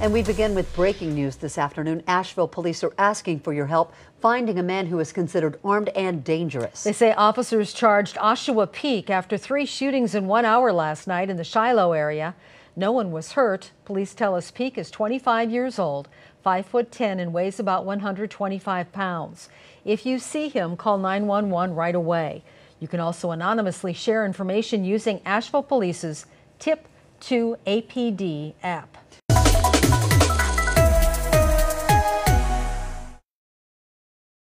And we begin with breaking news this afternoon. Asheville police are asking for your help finding a man who is considered armed and dangerous. They say officers charged Oshua Peak after 3 shootings in 1 hour last night in the Shiloh area. No one was hurt. Police tell us Peak is 25 years old, 5'10", and weighs about 125 pounds. If you see him, call 911 right away. You can also anonymously share information using Asheville Police's Tip2APD app.